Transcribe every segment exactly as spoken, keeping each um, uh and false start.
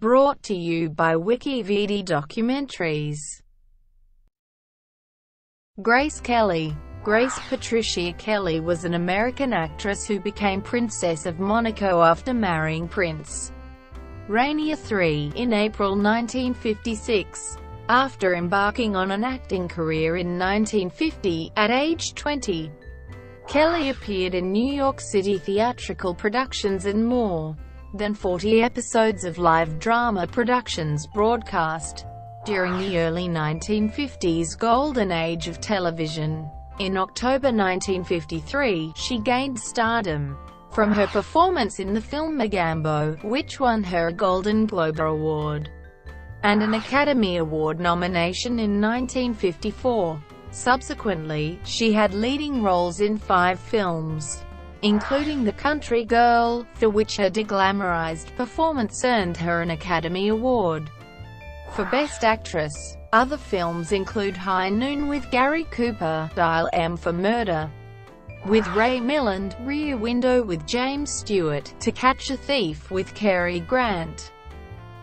Brought to you by WikiVidi Documentaries. Grace Kelly. Grace Patricia Kelly was an American actress who became Princess of Monaco after marrying Prince Rainier the third in April nineteen fifty-six. After embarking on an acting career in nineteen fifty, at age twenty, Kelly appeared in New York City theatrical productions and more than forty episodes of live drama productions broadcast during the early nineteen fifties golden age of television. In October nineteen fifty-three, she gained stardom from her performance in the film Magambo, which won her a Golden Globe Award and an Academy Award nomination in nineteen fifty-four. Subsequently, she had leading roles in five films, including The Country Girl, for which her deglamorized performance earned her an Academy Award for Best Actress. Other films include High Noon with Gary Cooper, Dial M for Murder with Ray Milland, Rear Window with James Stewart, To Catch a Thief with Cary Grant,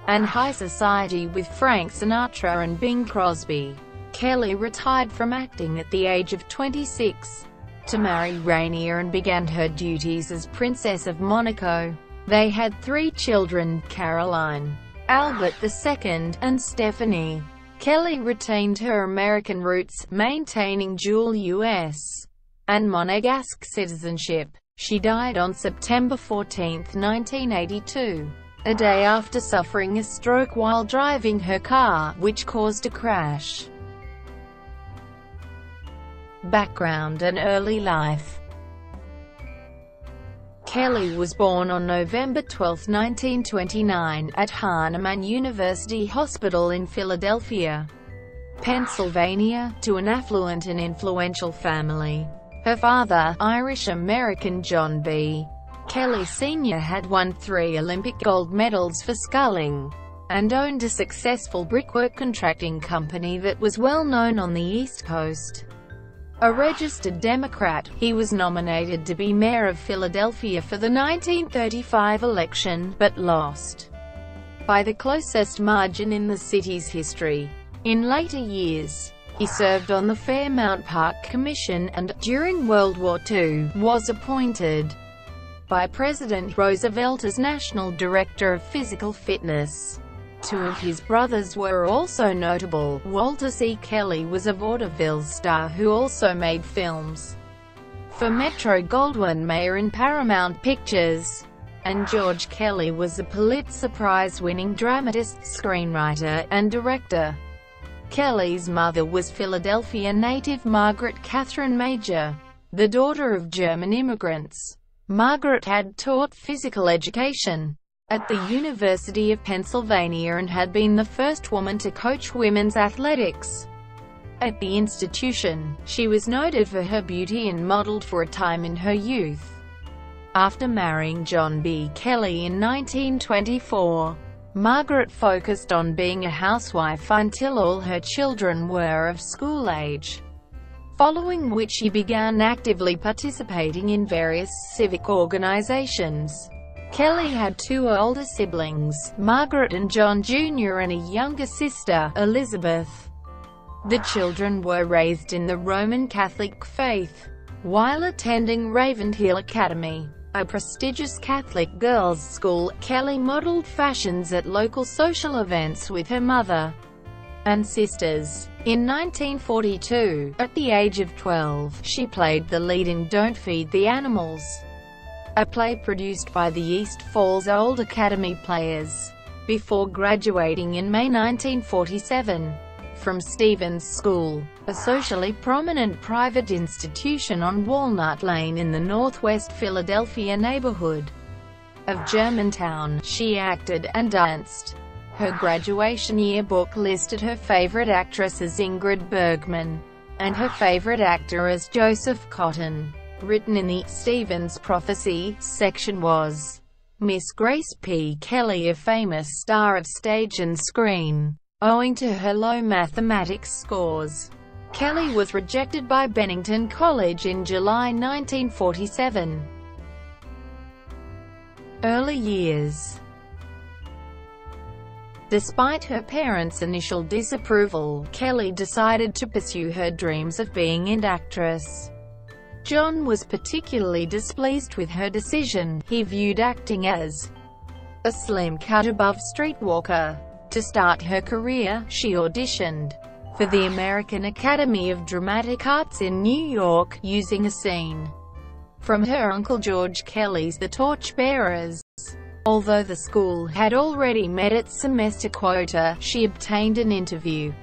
and High Society with Frank Sinatra and Bing Crosby. Kelly retired from acting at the age of twenty-six to marry Rainier and began her duties as Princess of Monaco. They had three children, Caroline, Albert the second, and Stephanie. Kelly retained her American roots, maintaining dual U S and Monegasque citizenship. She died on September fourteenth nineteen eighty-two, a day after suffering a stroke while driving her car, which caused a crash. Background and early life. Kelly was born on November twelfth nineteen twenty-nine, at Hahnemann University Hospital in Philadelphia, Pennsylvania, to an affluent and influential family. Her father, Irish-American John B. Kelly Senior, had won three Olympic gold medals for sculling and owned a successful brickwork contracting company that was well known on the East Coast. A registered Democrat, he was nominated to be mayor of Philadelphia for the nineteen thirty-five election, but lost by the closest margin in the city's history. In later years, he served on the Fairmount Park Commission and, during World War Two, was appointed by President Roosevelt as National Director of Physical Fitness. Two of his brothers were also notable. Walter C. Kelly was a vaudeville star who also made films for Metro-Goldwyn-Mayer and Paramount Pictures, and George Kelly was a Pulitzer Prize-winning dramatist, screenwriter, and director. Kelly's mother was Philadelphia native Margaret Catherine Major, the daughter of German immigrants. Margaret had taught physical education at the University of Pennsylvania and had been the first woman to coach women's athletics at the institution. She was noted for her beauty and modeled for a time in her youth. After marrying John B. Kelly in nineteen twenty-four, Margaret focused on being a housewife until all her children were of school age, following which she began actively participating in various civic organizations. Kelly had two older siblings, Margaret and John Junior, and a younger sister, Elizabeth. The children were raised in the Roman Catholic faith. While attending Ravenhill Academy, a prestigious Catholic girls' school, Kelly modeled fashions at local social events with her mother and sisters. In nineteen forty-two, at the age of twelve, she played the lead in Don't Feed the Animals, a play produced by the East Falls Old Academy Players, before graduating in May nineteen forty-seven from Stevens School, a socially prominent private institution on Walnut Lane in the northwest Philadelphia neighborhood of Germantown. She acted and danced. Her graduation yearbook listed her favorite actress as Ingrid Bergman and her favorite actor as Joseph Cotton. Written in the Stevens Prophecy section was, "Miss Grace P. Kelly, a famous star of stage and screen." Owing to her low mathematics scores, Kelly was rejected by Bennington College in July nineteen forty-seven. Early years. Despite her parents' initial disapproval, Kelly decided to pursue her dreams of being an actress. John was particularly displeased with her decision. He viewed acting as a slim cut above streetwalker. To start her career, she auditioned for the American Academy of Dramatic Arts in New York, using a scene from her uncle George Kelly's The Torchbearers. Although the school had already met its semester quota, she obtained an interview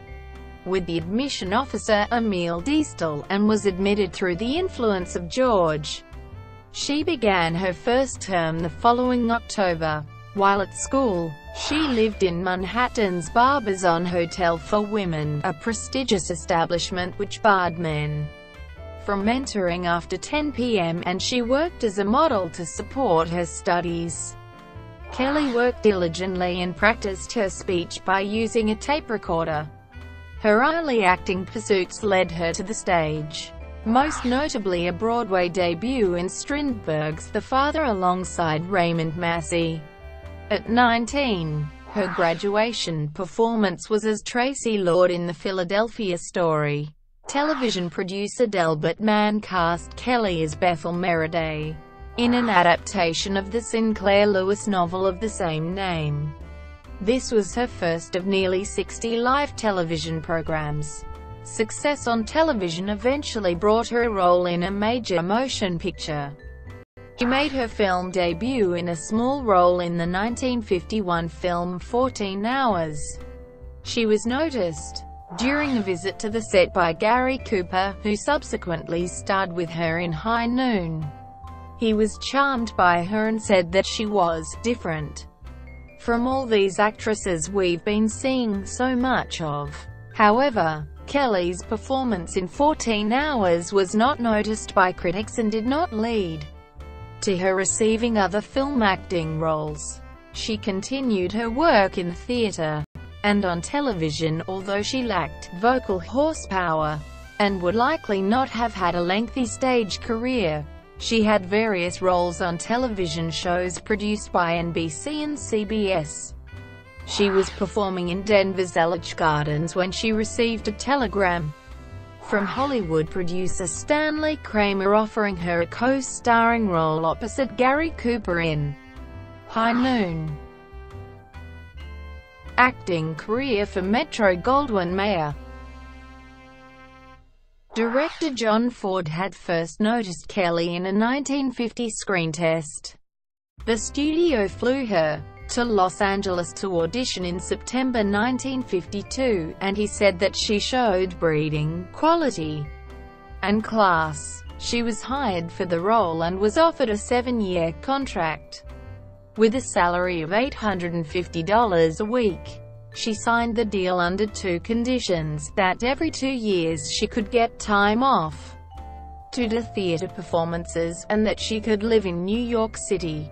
with the admission officer, Emile Diestel, and was admitted through the influence of George. She began her first term the following October. While at school, she lived in Manhattan's Barbizon Hotel for Women, a prestigious establishment which barred men from mentoring after ten p m, and she worked as a model to support her studies. Kelly worked diligently and practiced her speech by using a tape recorder. Her early acting pursuits led her to the stage, most notably a Broadway debut in Strindberg's The Father alongside Raymond Massey. At nineteen, her graduation performance was as Tracy Lord in The Philadelphia Story. Television producer Delbert Mann cast Kelly as Bethel Meriday in an adaptation of the Sinclair Lewis novel of the same name. This was her first of nearly sixty live television programs. Success on television eventually brought her a role in a major motion picture. She made her film debut in a small role in the nineteen fifty-one film fourteen hours. She was noticed during a visit to the set by Gary Cooper, who subsequently starred with her in High Noon. He was charmed by her and said that she was different from all these actresses we've been seeing so much of. However, Kelly's performance in fourteen hours was not noticed by critics and did not lead to her receiving other film acting roles. She continued her work in the theater and on television, although she lacked vocal horsepower and would likely not have had a lengthy stage career. She had various roles on television shows produced by N B C and C B S. She was performing in Denver's Elitch Gardens when she received a telegram from Hollywood producer Stanley Kramer offering her a co-starring role opposite Gary Cooper in High Noon. Acting career for Metro-Goldwyn-Mayer. Director John Ford had first noticed Kelly in a nineteen fifty screen test. The studio flew her to Los Angeles to audition in September nineteen fifty-two, and he said that she showed breeding, quality, and class. She was hired for the role and was offered a seven-year contract with a salary of eight hundred fifty dollars a week. She signed the deal under two conditions: that every two years she could get time off to do theater performances, and that she could live in New York City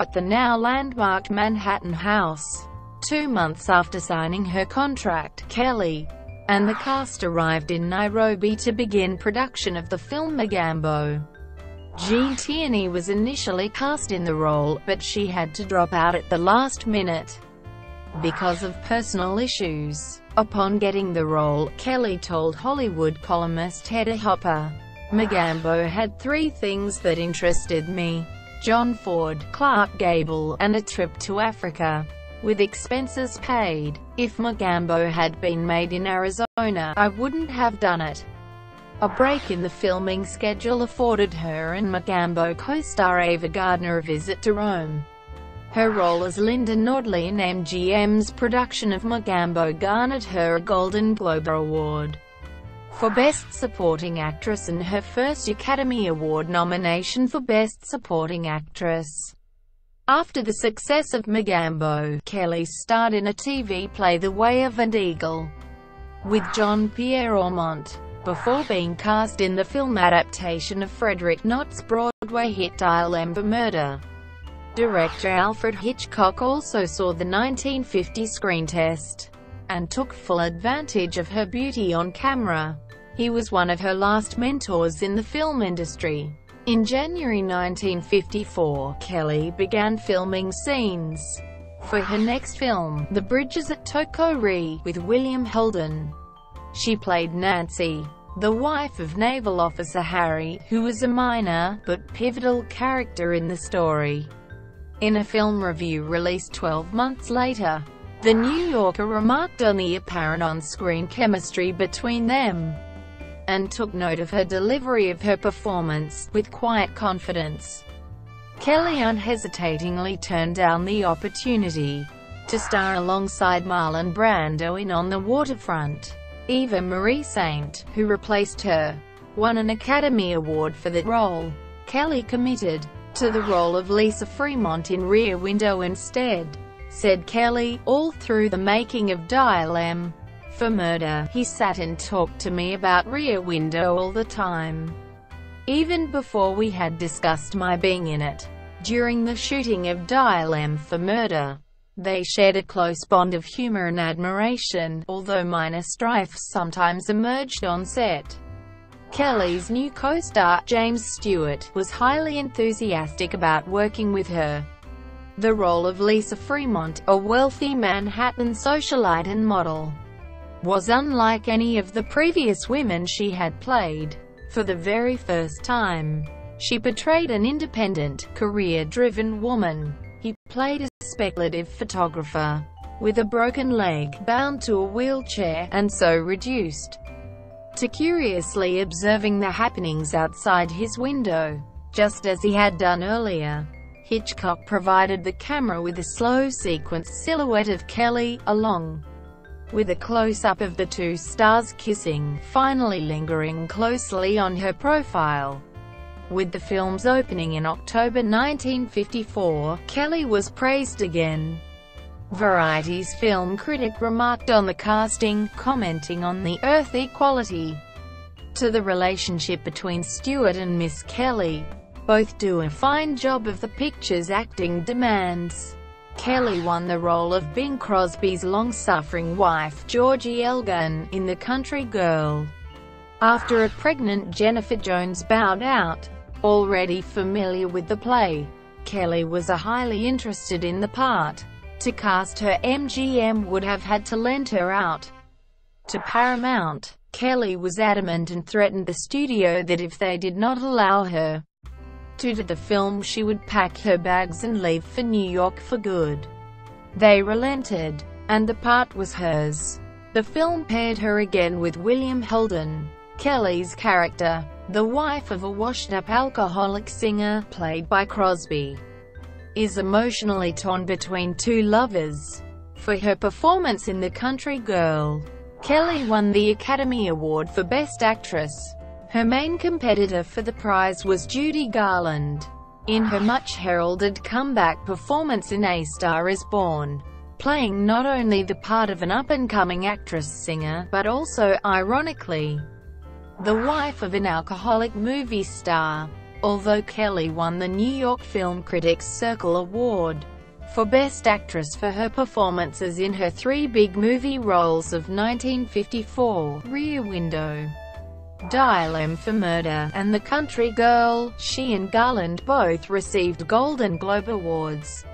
at the now landmark Manhattan House. Two months after signing her contract, Kelly and the cast arrived in Nairobi to begin production of the film Magambo. Jean Tierney was initially cast in the role, but she had to drop out at the last minute because of personal issues. Upon getting the role, Kelly told Hollywood columnist Hedda Hopper, "Magambo had three things that interested me: John Ford, Clark Gable, and a trip to Africa, with expenses paid. If Magambo had been made in Arizona, I wouldn't have done it." A break in the filming schedule afforded her and Magambo co-star Ava Gardner a visit to Rome. Her role as Linda Nordley in M G M's production of Magambo garnered her a Golden Globe Award for Best Supporting Actress and her first Academy Award nomination for Best Supporting Actress. After the success of Magambo, Kelly starred in a T V play, The Way of an Eagle, with Jean-Pierre Ormont, before being cast in the film adaptation of Frederick Knott's Broadway hit Dial M for Murder. Director Alfred Hitchcock also saw the nineteen fifty screen test and took full advantage of her beauty on camera. He was one of her last mentors in the film industry. In January nineteen fifty-four, Kelly began filming scenes For her next film, The Bridges at Tokori, with William Holden, she played Nancy, the wife of naval officer Harry, who was a minor, but pivotal character in the story. In a film review released twelve months later, The New Yorker remarked on the apparent on-screen chemistry between them, and took note of her delivery of her performance, with quiet confidence. Kelly unhesitatingly turned down the opportunity to star alongside Marlon Brando in On the Waterfront. Eva Marie Saint, who replaced her, won an Academy Award for that role. Kelly committed to the role of Lisa Fremont in Rear Window instead. Said Kelly, all through the making of Dial M for Murder, he sat and talked to me about Rear Window all the time. Even before we had discussed my being in it, during the shooting of Dial M for Murder, they shared a close bond of humor and admiration, although minor strife sometimes emerged on set. Kelly's new co-star, James Stewart, was highly enthusiastic about working with her. The role of Lisa Fremont, a wealthy Manhattan socialite and model, was unlike any of the previous women she had played. For the very first time, she portrayed an independent, career-driven woman. He played a speculative photographer with a broken leg, bound to a wheelchair, and so reduced to curiously observing the happenings outside his window, just as he had done earlier. Hitchcock provided the camera with a slow sequence silhouette of Kelly, along with a close-up of the two stars kissing, finally lingering closely on her profile. With the film's opening in October nineteen fifty-four, Kelly was praised again. Variety's film critic remarked on the casting, commenting on the earthy quality to the relationship between Stewart and Miss Kelly. Both do a fine job of the picture's acting demands. Kelly won the role of Bing Crosby's long-suffering wife, Georgie Elgun, in The Country Girl, after a pregnant Jennifer Jones bowed out. Already familiar with the play, Kelly was highly interested in the part. To cast her, M G M would have had to lend her out to Paramount. Kelly was adamant and threatened the studio that if they did not allow her to do the film, she would pack her bags and leave for New York for good. They relented, and the part was hers. The film paired her again with William Holden. Kelly's character, the wife of a washed-up alcoholic singer, played by Crosby, is emotionally torn between two lovers. For her performance in The Country Girl, Kelly won the Academy Award for Best Actress. Her main competitor for the prize was Judy Garland. In her much-heralded comeback performance in A Star Is Born, playing not only the part of an up-and-coming actress-singer, but also, ironically, the wife of an alcoholic movie star. Although Kelly won the New York Film Critics Circle Award for Best Actress for her performances in her three big movie roles of nineteen fifty-four, Rear Window, Dial M for Murder, and The Country Girl, she and Garland both received Golden Globe Awards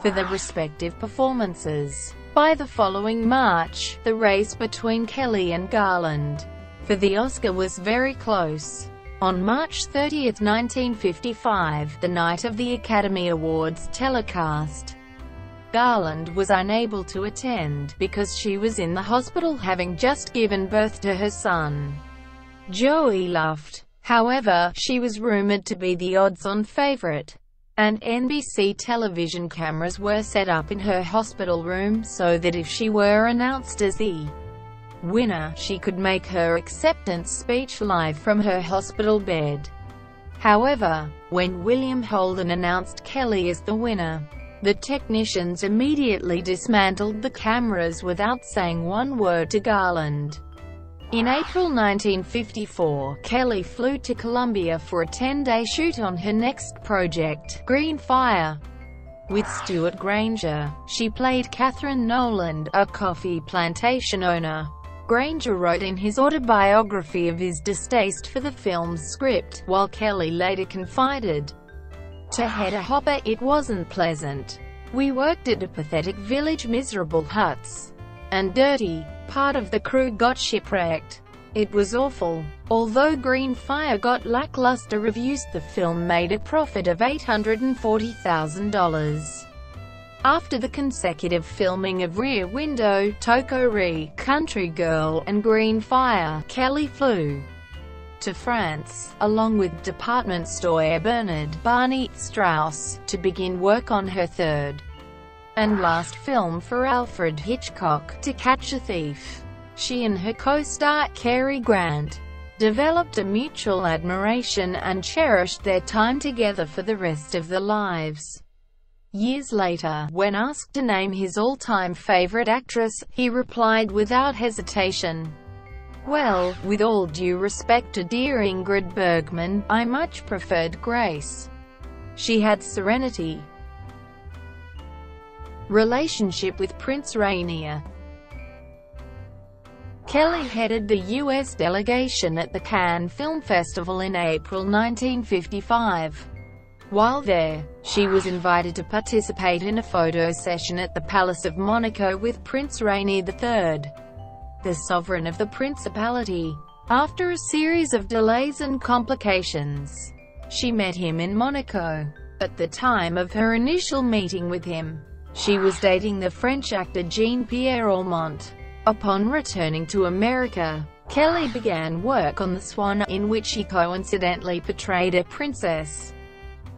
for their respective performances. By the following March, the race between Kelly and Garland for the Oscar was very close. On March thirtieth, nineteen fifty-five, the night of the Academy Awards telecast, Garland was unable to attend, because she was in the hospital having just given birth to her son, Joey Luft. However, she was rumored to be the odds-on favorite, and N B C television cameras were set up in her hospital room so that if she were announced as the winner, she could make her acceptance speech live from her hospital bed. However, when William Holden announced Kelly as the winner, the technicians immediately dismantled the cameras without saying one word to Garland. In April nineteen fifty-four, Kelly flew to Colombia for a ten-day shoot on her next project, Green Fire, with Stuart Granger. She played Catherine Noland, a coffee plantation owner. Granger wrote in his autobiography of his distaste for the film's script, while Kelly later confided to Hedda Hopper, "It wasn't pleasant. We worked at a pathetic village, miserable huts and dirty. Part of the crew got shipwrecked. It was awful. Although Greenfire got lackluster reviews, the film made a profit of eight hundred forty thousand dollars. After the consecutive filming of Rear Window, Tokori, Country Girl, and Greenfire, Kelly flew to France, along with department store Bernard Barney Strauss, to begin work on her third and last film for Alfred Hitchcock, To Catch a Thief. She and her co-star, Cary Grant, developed a mutual admiration and cherished their time together for the rest of their lives. Years later, when asked to name his all-time favorite actress, he replied without hesitation, "Well, with all due respect to dear Ingrid Bergman, I much preferred Grace. She had serenity." Relationship with Prince Rainier. Kelly headed the U S delegation at the Cannes Film Festival in April nineteen fifty-five. While there, she was invited to participate in a photo session at the Palace of Monaco with Prince Rainier the third, the sovereign of the principality. After a series of delays and complications, she met him in Monaco. At the time of her initial meeting with him, she was dating the French actor Jean-Pierre Aumont. Upon returning to America, Kelly began work on The Swan, in which she coincidentally portrayed a princess,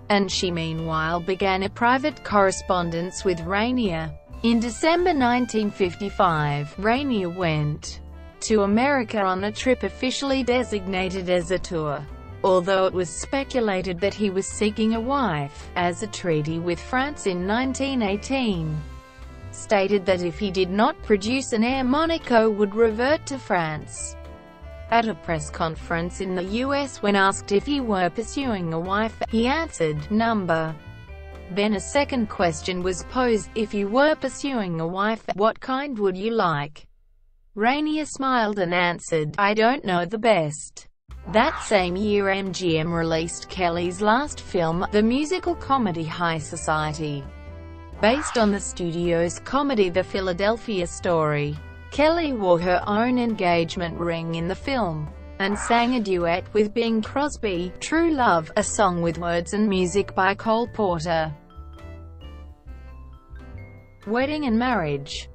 and she meanwhile began a private correspondence with Rainier. In December nineteen fifty-five, Rainier went to America on a trip officially designated as a tour, although it was speculated that he was seeking a wife, as a treaty with France in nineteen eighteen stated that if he did not produce an heir, Monaco would revert to France. At a press conference in the U S when asked if he were pursuing a wife, he answered, "Number." Then a second question was posed, "If you were pursuing a wife, what kind would you like?" Rainier smiled and answered, "I don't know, the best." That same year M G M released Kelly's last film, the musical comedy High Society. Based on the studio's comedy The Philadelphia Story, Kelly wore her own engagement ring in the film, and sang a duet with Bing Crosby, True Love, a song with words and music by Cole Porter. Wedding and marriage.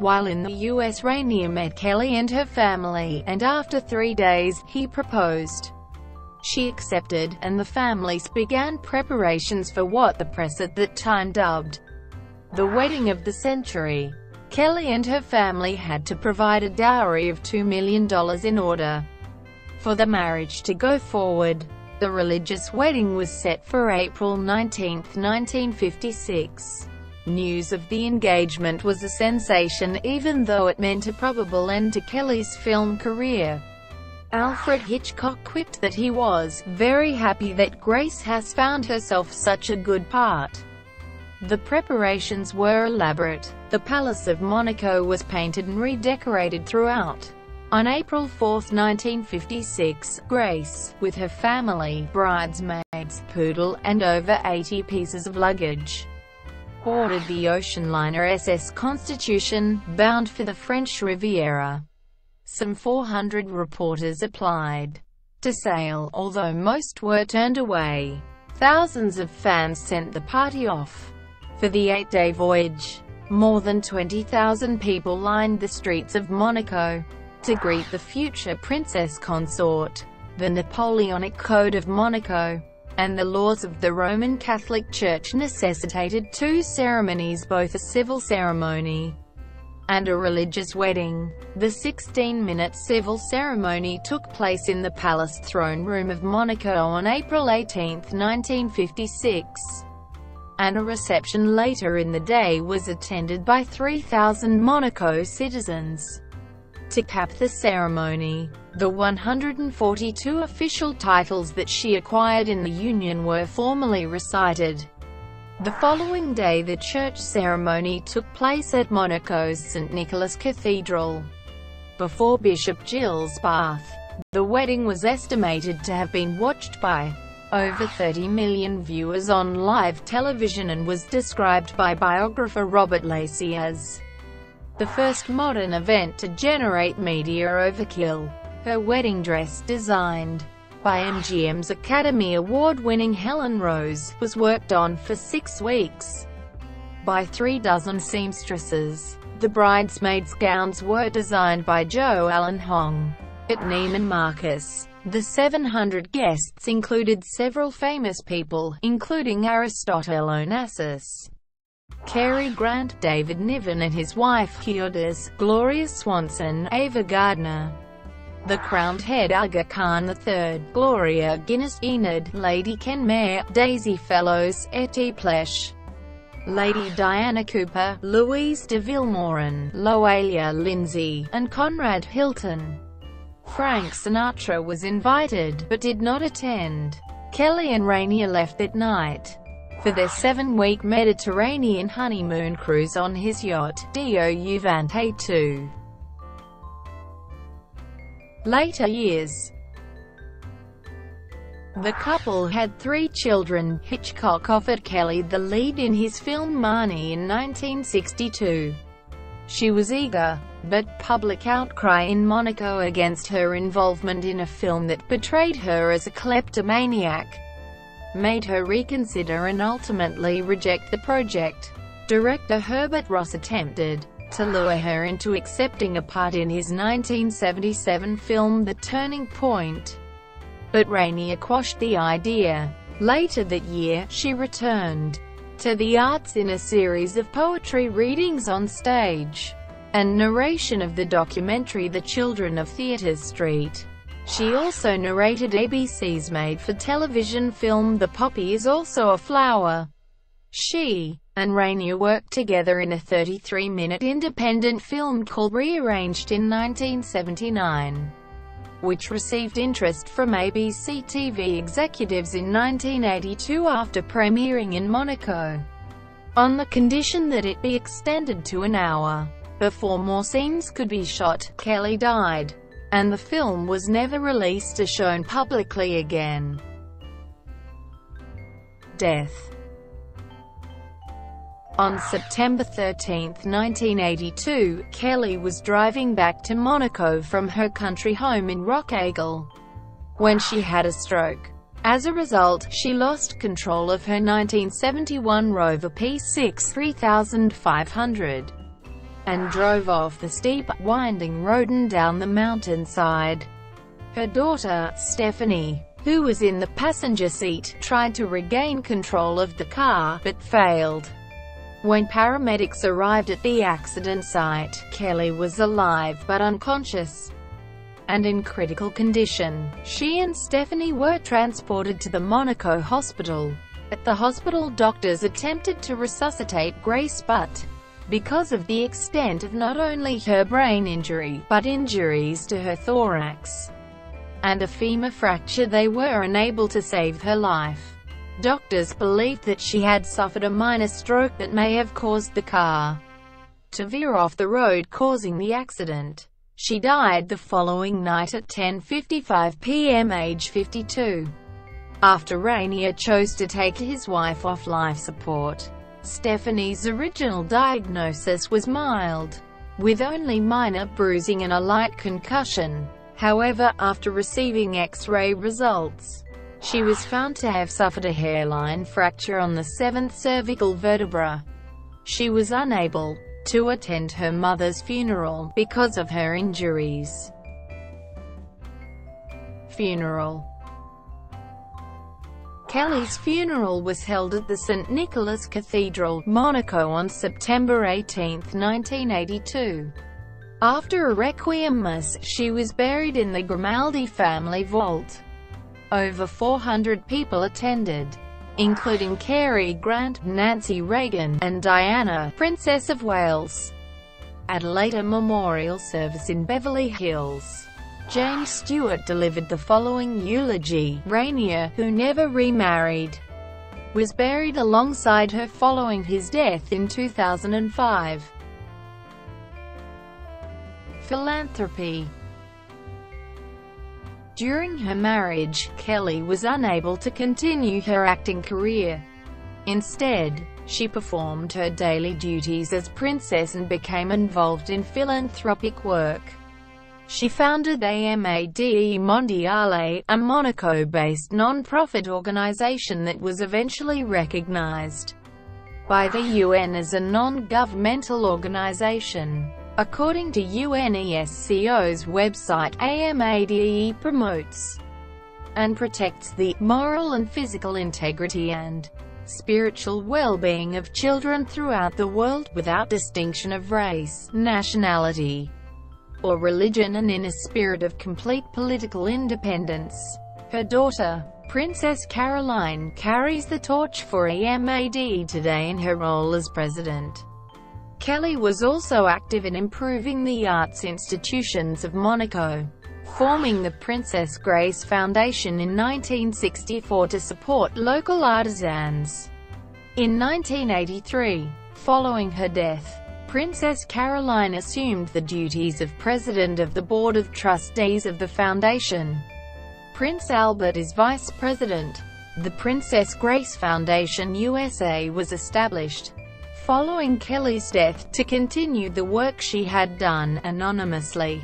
While in the U S, Rainier met Kelly and her family, and after three days, he proposed. She accepted, and the families began preparations for what the press at that time dubbed the wedding of the century. Kelly and her family had to provide a dowry of two million dollars in order for the marriage to go forward. The religious wedding was set for April nineteenth, nineteen fifty-six. News of the engagement was a sensation, even though it meant a probable end to Kelly's film career. Alfred Hitchcock quipped that he was very happy that Grace has found herself such a good part. The preparations were elaborate. The Palace of Monaco was painted and redecorated throughout. On April fourth, nineteen fifty-six, Grace, with her family, bridesmaids, poodle, and over eighty pieces of luggage, boarded the ocean liner S S Constitution, bound for the French Riviera. Some four hundred reporters applied to sail, although most were turned away. Thousands of fans sent the party off. For the eight-day voyage, more than twenty thousand people lined the streets of Monaco to greet the future princess consort. The Napoleonic Code of Monaco and the laws of the Roman Catholic Church necessitated two ceremonies, both a civil ceremony and a religious wedding. The sixteen-minute civil ceremony took place in the palace throne room of Monaco on April eighteenth, nineteen fifty-six. And a reception later in the day was attended by three thousand Monaco citizens. To cap the ceremony, the one hundred forty-two official titles that she acquired in the Union were formally recited. The following day, the church ceremony took place at Monaco's Saint Nicholas Cathedral, before Bishop Gilles Barth. The wedding was estimated to have been watched by over thirty million viewers on live television and was described by biographer Robert Lacey as the first modern event to generate media overkill. Her wedding dress, designed by M G M's Academy Award-winning Helen Rose, was worked on for six weeks by three dozen seamstresses. The bridesmaids' gowns were designed by Jo Allen Hong at Neiman Marcus. The seven hundred guests included several famous people, including Aristotle Onassis, Cary Grant, David Niven and his wife Kiodis, Gloria Swanson, Ava Gardner, the crowned head Aga Khan the third, Gloria Guinness, Enid, Lady Kenmare, Daisy Fellows, Etty Plesh, Lady Diana Cooper, Louise de Vilmorin, Loelia Lindsay, and Conrad Hilton. Frank Sinatra was invited, but did not attend. Kelly and Rainier left that night for their seven-week Mediterranean honeymoon cruise on his yacht, Dio Juvante two. Later years. The couple had three children. Hitchcock offered Kelly the lead in his film Marnie in nineteen sixty-two. She was eager, but public outcry in Monaco against her involvement in a film that portrayed her as a kleptomaniac made her reconsider and ultimately reject the project. Director Herbert Ross attempted to lure her into accepting a part in his nineteen seventy-seven film The Turning Point, but Rainier quashed the idea. Later that year, she returned to the arts in a series of poetry readings on stage and narration of the documentary The Children of Theatre Street. She also narrated A B C's made-for-television film The Poppy Is Also a Flower. She and Rainier worked together in a thirty-three minute independent film called Rearranged in nineteen seventy-nine, which received interest from A B C T V executives in nineteen eighty-two after premiering in Monaco, on the condition that it be extended to an hour. Before more scenes could be shot, Kelly died, and the film was never released or shown publicly again. Death. On September thirteenth nineteen eighty-two, Kelly was driving back to Monaco from her country home in Rockaigle when she had a stroke. As a result, she lost control of her nineteen seventy-one Rover P six thirty-five hundred and drove off the steep, winding road and down the mountainside. Her daughter, Stephanie, who was in the passenger seat, tried to regain control of the car, but failed. When paramedics arrived at the accident site, Kelly was alive but unconscious and in critical condition. She and Stephanie were transported to the Monaco hospital. At the hospital, doctors attempted to resuscitate Grace, but because of the extent of not only her brain injury, but injuries to her thorax and a femur fracture, they were unable to save her life. Doctors believed that she had suffered a minor stroke that may have caused the car to veer off the road, causing the accident. She died the following night at ten fifty-five p m age fifty-two, after Rainier chose to take his wife off life support. Stephanie's original diagnosis was mild, with only minor bruising and a light concussion. However, after receiving X-ray results, she was found to have suffered a hairline fracture on the seventh cervical vertebra. She was unable to attend her mother's funeral because of her injuries. Funeral. Kelly's funeral was held at the Saint Nicholas Cathedral, Monaco on September eighteenth nineteen eighty-two. After a requiem mass, she was buried in the Grimaldi family vault. Over four hundred people attended, including Cary Grant, Nancy Reagan, and Diana, Princess of Wales. At a later memorial service in Beverly Hills, James Stewart delivered the following eulogy. Rainier, who never remarried, was buried alongside her following his death in two thousand five. Philanthropy. During her marriage, Kelly was unable to continue her acting career. Instead, she performed her daily duties as princess and became involved in philanthropic work. She founded Amade Mondiale, a Monaco-based non-profit organization that was eventually recognized by the U N as a non-governmental organization. According to UNESCO's website, AMADE promotes and protects the moral and physical integrity and spiritual well-being of children throughout the world without distinction of race, nationality, or religion, and in a spirit of complete political independence. Her daughter, Princess Caroline, carries the torch for AMADE today in her role as president. Kelly was also active in improving the arts institutions of Monaco, forming the Princess Grace Foundation in nineteen sixty-four to support local artisans. In nineteen eighty-three, following her death, Princess Caroline assumed the duties of President of the Board of Trustees of the Foundation. Prince Albert is Vice President. The Princess Grace Foundation U S A was established, following Kelly's death, to continue the work she had done anonymously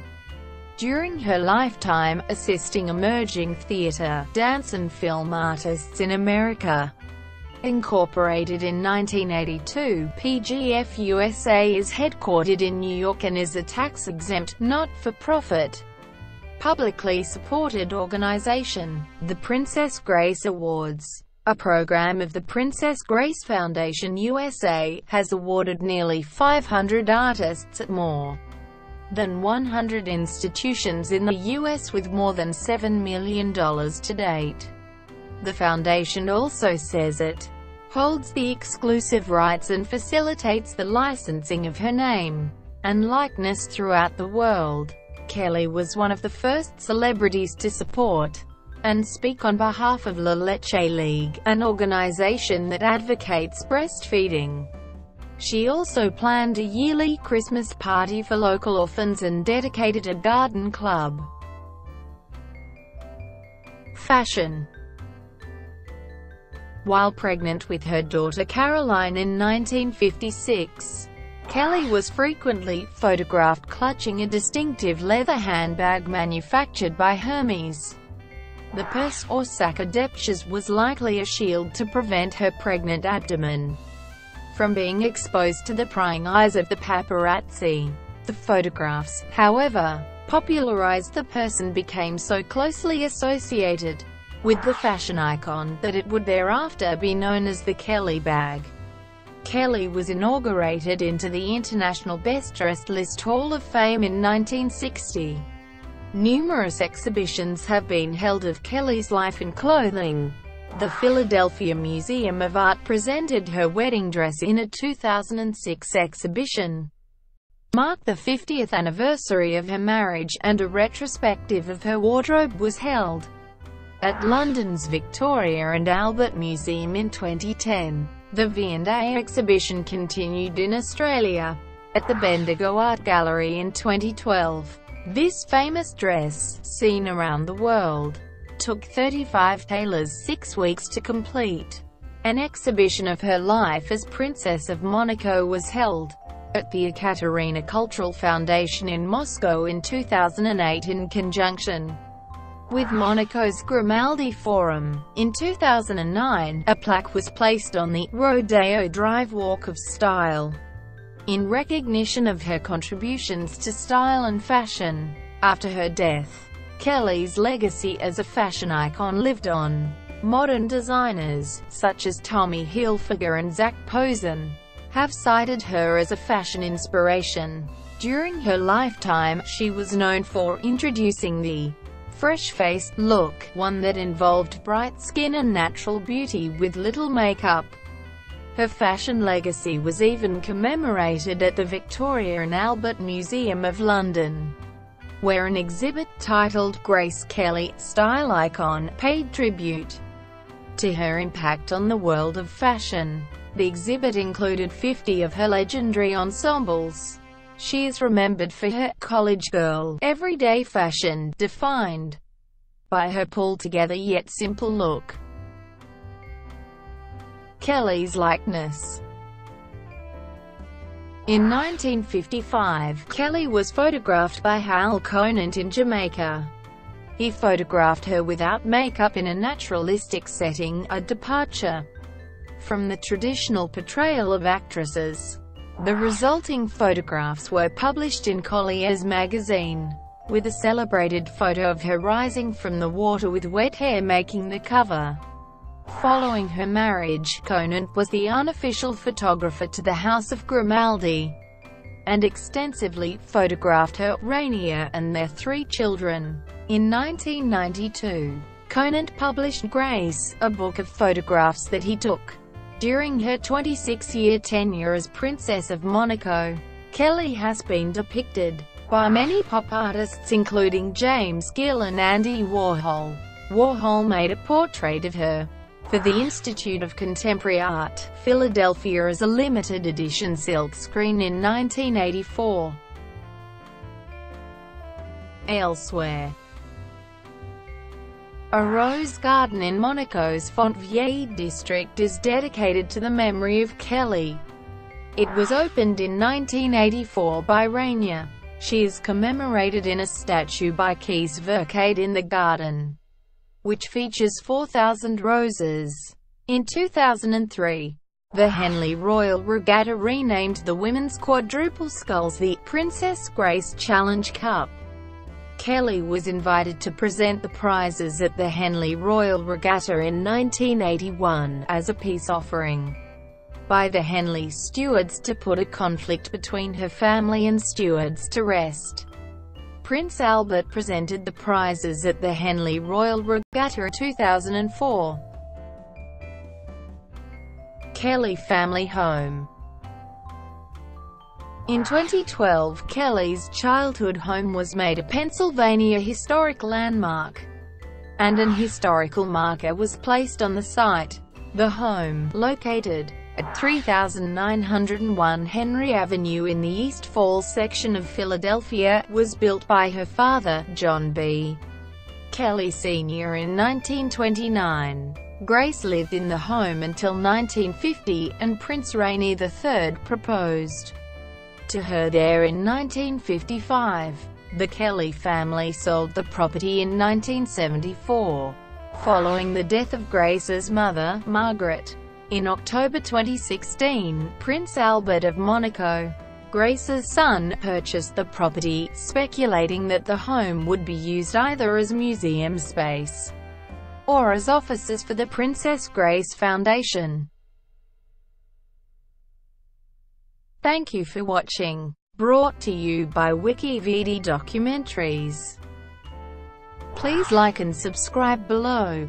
during her lifetime, assisting emerging theatre, dance and film artists in America. Incorporated in nineteen eighty-two, P G F U S A is headquartered in New York and is a tax-exempt, not-for-profit, publicly supported organization. The Princess Grace Awards, a program of the Princess Grace Foundation U S A, has awarded nearly five hundred artists at more than one hundred institutions in the U S with more than seven million dollars to date. The foundation also says it holds the exclusive rights and facilitates the licensing of her name and likeness throughout the world. Kelly was one of the first celebrities to support and speak on behalf of La Leche League, an organization that advocates breastfeeding. She also planned a yearly Christmas party for local orphans and dedicated a garden club. Fashion. While pregnant with her daughter Caroline in nineteen fifty-six, Kelly was frequently photographed clutching a distinctive leather handbag manufactured by Hermes. The purse or sac à dépêches was likely a shield to prevent her pregnant abdomen from being exposed to the prying eyes of the paparazzi. The photographs, however, popularized the purse and became so closely associated with the fashion icon that it would thereafter be known as the Kelly bag. Kelly was inaugurated into the International Best Dressed List Hall of Fame in nineteen sixty. Numerous exhibitions have been held of Kelly's life and clothing. The Philadelphia Museum of Art presented her wedding dress in a two thousand six exhibition, marked the fiftieth anniversary of her marriage, and a retrospective of her wardrobe was held at London's Victoria and Albert Museum in twenty ten. The V and A exhibition continued in Australia at the Bendigo Art Gallery in twenty twelve. This famous dress, seen around the world, took thirty-five tailors six weeks to complete. An exhibition of her life as Princess of Monaco was held at the Ekaterina Cultural Foundation in Moscow in two thousand eight in conjunction with Monaco's Grimaldi Forum. In two thousand nine, a plaque was placed on the Rodeo Drive Walk of Style in recognition of her contributions to style and fashion. After her death, Kelly's legacy as a fashion icon lived on. Modern designers, such as Tommy Hilfiger and Zac Posen, have cited her as a fashion inspiration. During her lifetime, she was known for introducing the fresh-faced look, one that involved bright skin and natural beauty with little makeup. Her fashion legacy was even commemorated at the Victoria and Albert Museum of London, where an exhibit titled "Grace Kelly, Style Icon" paid tribute to her impact on the world of fashion. The exhibit included fifty of her legendary ensembles. She is remembered for her college girl, everyday fashion, defined by her pulled-together yet simple look. Kelly's likeness. In nineteen fifty-five, Kelly was photographed by Hal Conant in Jamaica. He photographed her without makeup in a naturalistic setting, a departure from the traditional portrayal of actresses. The resulting photographs were published in Collier's magazine, with a celebrated photo of her rising from the water with wet hair making the cover. Following her marriage, Conant was the unofficial photographer to the House of Grimaldi, and extensively photographed her, Rainier, and their three children. In nineteen ninety-two, Conant published Grace, a book of photographs that he took during her twenty-six year tenure as Princess of Monaco. Kelly has been depicted by many pop artists including James Gill and Andy Warhol. Warhol made a portrait of her for the Institute of Contemporary Art, Philadelphia as a limited edition silkscreen in nineteen eighty-four. Elsewhere. A rose garden in Monaco's Fontvieille district is dedicated to the memory of Kelly. It was opened in nineteen eighty-four by Rainier. She is commemorated in a statue by Kees Verkade in the garden, which features four thousand roses. In two thousand three, the Henley Royal Regatta renamed the women's quadruple sculls the Princess Grace Challenge Cup. Kelly was invited to present the prizes at the Henley Royal Regatta in nineteen eighty-one, as a peace offering by the Henley stewards to put a conflict between her family and stewards to rest. Prince Albert presented the prizes at the Henley Royal Regatta in two thousand four. Kelly family home. In twenty twelve, Kelly's childhood home was made a Pennsylvania historic landmark, and an historical marker was placed on the site. The home, located at three thousand nine hundred one Henry Avenue in the East Falls section of Philadelphia, was built by her father, John B. Kelly Senior in nineteen twenty-nine. Grace lived in the home until nineteen fifty, and Prince Rainier the third proposed to her there in nineteen fifty-five. The Kelly family sold the property in nineteen seventy-four, following the death of Grace's mother, Margaret. In October twenty sixteen, Prince Albert of Monaco, Grace's son, purchased the property, speculating that the home would be used either as museum space or as offices for the Princess Grace Foundation. Thank you for watching. Brought to you by WikiVidi Documentaries. Please like and subscribe below.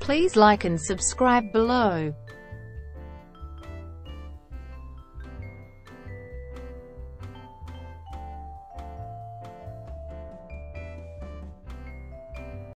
Please like and subscribe below.